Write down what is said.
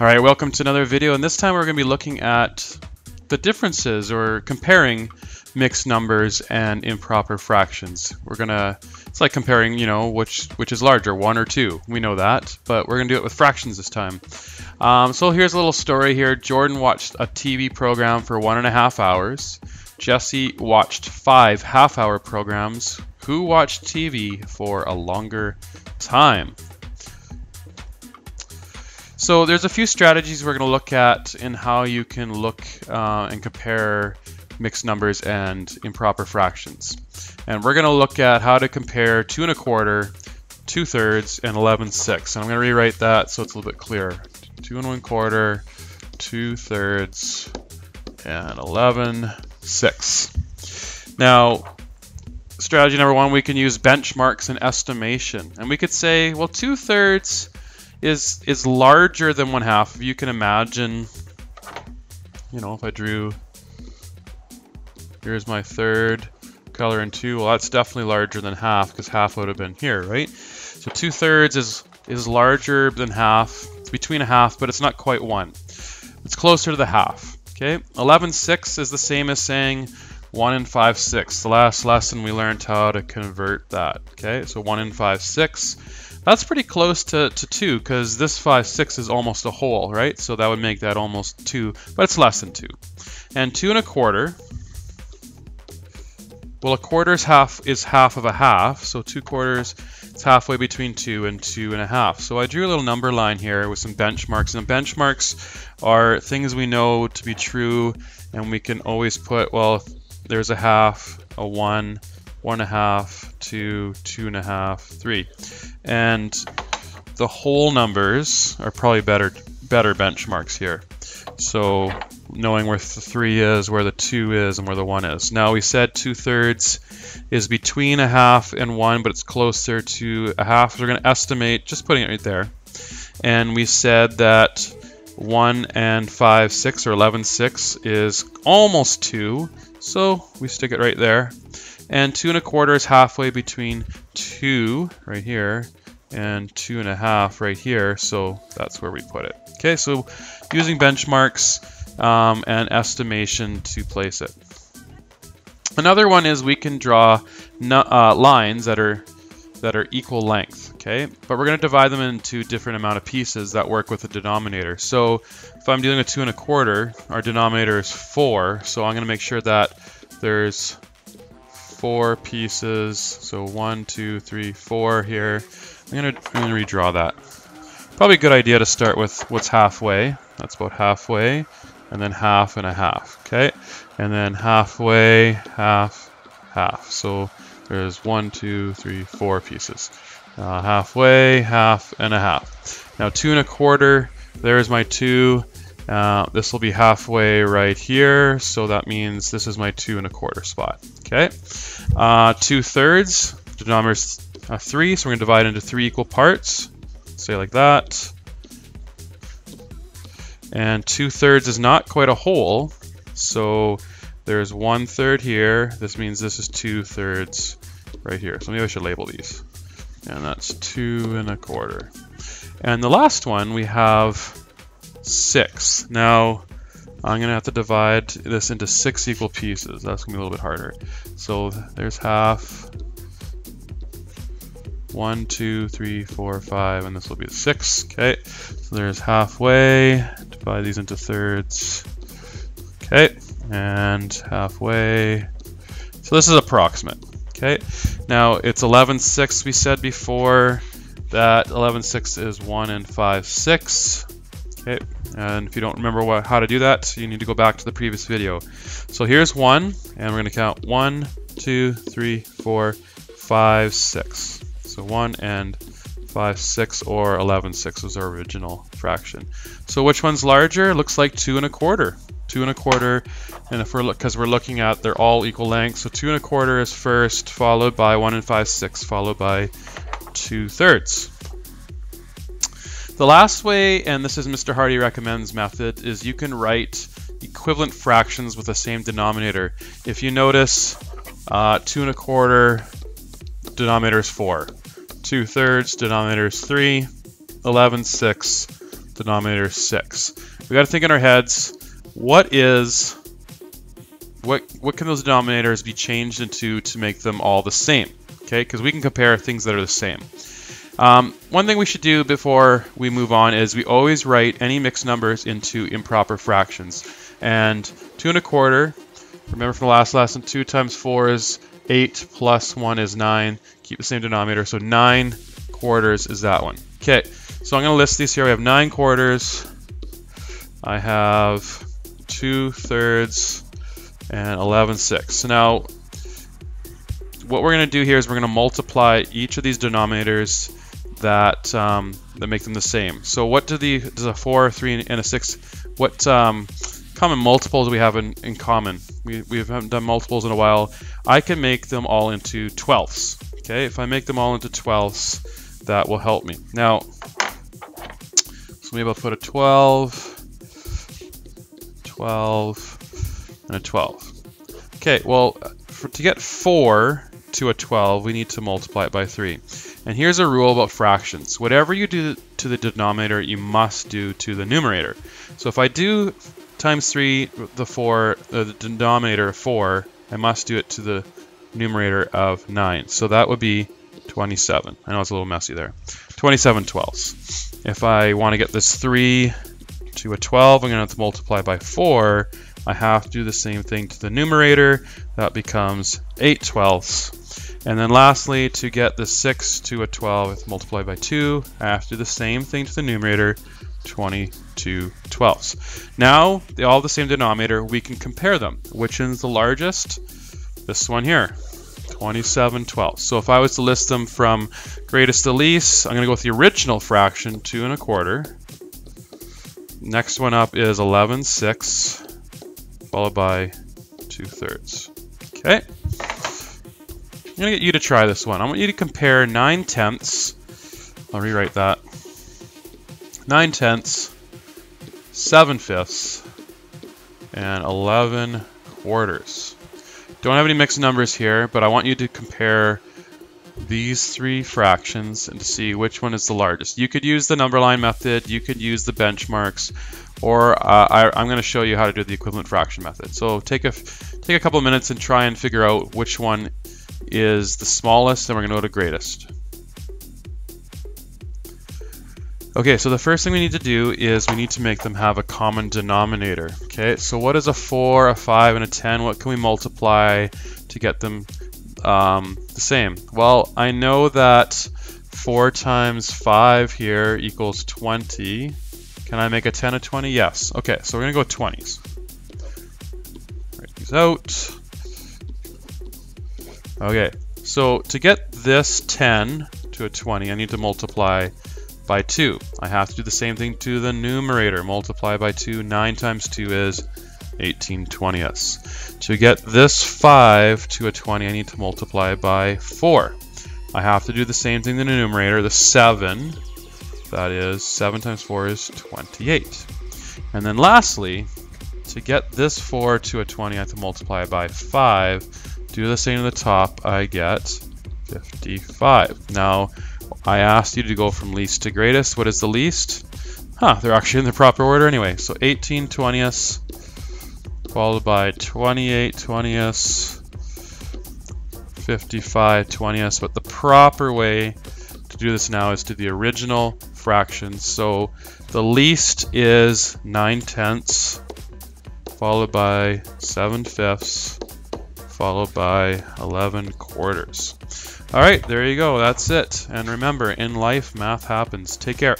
Alright, welcome to another video, and this time we're going to be looking at the differences or comparing mixed numbers and improper fractions. It's like comparing, you know, which is larger, one or two. We know that, but we're going to do it with fractions this time. So here's a little story here. Jordan watched a TV program for 1.5 hours. Jesse watched 5 half-hour programs. Who watched TV for a longer time? So there's a few strategies we're going to look at in how you can look and compare mixed numbers and improper fractions. And we're going to look at how to compare 2 1/4, 2 3rds, and 11/6. And I'm going to rewrite that so it's a little bit clearer. 2 1/4, 2 3rds, and 11/6. Now, strategy number one, we can use benchmarks and estimation. And we could say, well, 2 3rds is larger than 1/2. If you can imagine, you know, if I drew, here's my 3rd color in 2, well, that's definitely larger than 1/2 because 1/2 would have been here, right? So 2 3rds is larger than 1/2. It's between 1/2, but it's not quite 1. It's closer to the 1/2, okay? 11/6 is the same as saying 1 5/6. The last lesson we learned how to convert that, okay? So 1 5/6. That's pretty close to 2 because this 5/6 is almost a whole, right? So that would make that almost 2, but it's less than 2. And 2 1/4, well, a quarter is half of 1/2, so 2 quarters, it's halfway between 2 and 2 1/2. So I drew a little number line here with some benchmarks, and the benchmarks are things we know to be true, and we can always put, well, if there's 1/2, a 1 1/2, 2 2 1/2, 3, and the whole numbers are probably better benchmarks here. So knowing where the 3 is, where the 2 is, and where the 1 is. Now we said 2 3rds is between 1/2 and 1, but it's closer to 1/2. So we're going to estimate just putting it right there, and we said that 1 5/6 or 11/6 is almost 2, so we stick it right there. And 2 1/4 is halfway between 2 right here and 2 1/2 right here, so that's where we put it. Okay, so using benchmarks and estimation to place it. Another one is we can draw lines that are equal length, okay? But we're gonna divide them into different amount of pieces that work with the denominator. So if I'm dealing with 2 1/4, our denominator is 4, so I'm gonna make sure that there's 4 pieces, so 1 2 3 4 here. I'm gonna redraw that. Probably a good idea to start with what's halfway. That's about halfway, and then 1/2 and 1/2, okay? And then halfway, 1/2, 1/2. So there's 1 2 3 4 pieces. Halfway, 1/2 and 1/2. Now 2 1/4, there's my 2. This will be halfway right here, so that means this is my 2 1/4 spot, okay? 2 3rds, the denominator is 3, so we're going to divide into 3 equal parts, say like that. And 2 3rds is not quite a whole, so there's 1 3rd here. This means this is 2 3rds right here, so maybe I should label these. And that's 2 1/4. And the last one, we have 6. Now I'm going to have to divide this into 6 equal pieces. That's going to be a little bit harder. So there's 1/2, 1 2 3 4 5, and this will be the 6, okay? So there's halfway, divide these into 3rds, okay? And halfway, so this is approximate, okay? Now it's 11/6. We said before that 11/6 is 1 5/6. Okay, and if you don't remember how to do that, you need to go back to the previous video. So here's 1, and we're going to count 1 2 3 4 5 6. So 1 5/6 or 11/6 was our original fraction. So which one's larger? It looks like 2 1/4. 2 1/4, and if we're looking at, they're all equal length. So 2 1/4 is first, followed by 1 5/6, followed by 2 3rds. The last way, and this is Mr. Hardy recommends method, is you can write equivalent fractions with the same denominator. If you notice, 2 1/4, denominator is 4, 2 3rds, denominator is 3, 11/6, denominator 6. We got to think in our heads, what can those denominators be changed into to make them all the same? Okay, because we can compare things that are the same. One thing we should do before we move on is we always write any mixed numbers into improper fractions. And 2 1/4, remember from the last lesson, 2 times 4 is 8 plus 1 is 9. Keep the same denominator, so 9 quarters is that one. Okay, so I'm going to list these here. We have 9 quarters, I have 2 thirds, and 11 sixths. So now what we're going to do here is we're going to multiply each of these denominators that that make them the same. So what do does a 4, a 3, and a 6? What common multiples do we have in common? We haven't done multiples in a while. I can make them all into 12ths. Okay, if I make them all into 12ths, that will help me. Now, so maybe I'll put a 12, 12, and a 12. Okay, well, to get 4 to a 12, we need to multiply it by 3. And here's a rule about fractions. Whatever you do to the denominator, you must do to the numerator. So if I do times 3, the denominator of 4, I must do it to the numerator of 9. So that would be 27. I know it's a little messy there. 27 twelfths. If I want to get this 3 to a 12, I'm going to have to multiply by 4. I have to do the same thing to the numerator. That becomes 8 twelfths. And then lastly, to get the 6 to a 12, I have to multiply by 2. I have to do the same thing to the numerator, 22 twelfths. Now they all have the same denominator. We can compare them. Which is the largest? This one here, 27 twelfths. So if I was to list them from greatest to least, I'm going to go with the original fraction, 2 1/4. Next one up is 11 sixths, followed by 2 thirds. Okay, I'm going to get you to try this one. I want you to compare 9 tenths. I'll rewrite that. 9 tenths, 7 fifths, and 11 quarters. Don't have any mixed numbers here, but I want you to compare these three fractions and to see which one is the largest. You could use the number line method, you could use the benchmarks, or I'm going to show you how to do the equivalent fraction method. So take a couple of minutes and try and figure out which one is the smallest, and we're going to go to greatest. Okay, so the first thing we need to do is we need to make them have a common denominator. Okay, so what is a 4, a 5, and a 10? What can we multiply to get them the same? Well, I know that 4 times 5 here equals 20. Can I make a 10 a 20? Yes. Okay, so we're going to go 20s. Write these out. Okay, so to get this 10 to a 20, I need to multiply by 2. I have to do the same thing to the numerator. Multiply by 2. 9 times 2 is 18 twentieths. To get this 5 to a 20, I need to multiply by 4. I have to do the same thing to the numerator, the 7. That is 7 times 4 is 28. And then lastly, to get this 4 to a 20, I have to multiply by 5. Do the same to the top, I get 55. Now, I asked you to go from least to greatest. What is the least? They're actually in the proper order anyway. So 18 twentieths, followed by 28 twentieths, 55 twentieths. But the proper way to do this now is to the original fractions. So the least is 9 tenths, followed by 7 fifths, followed by 11 quarters. All right, there you go. That's it. And remember, in life, math happens. Take care.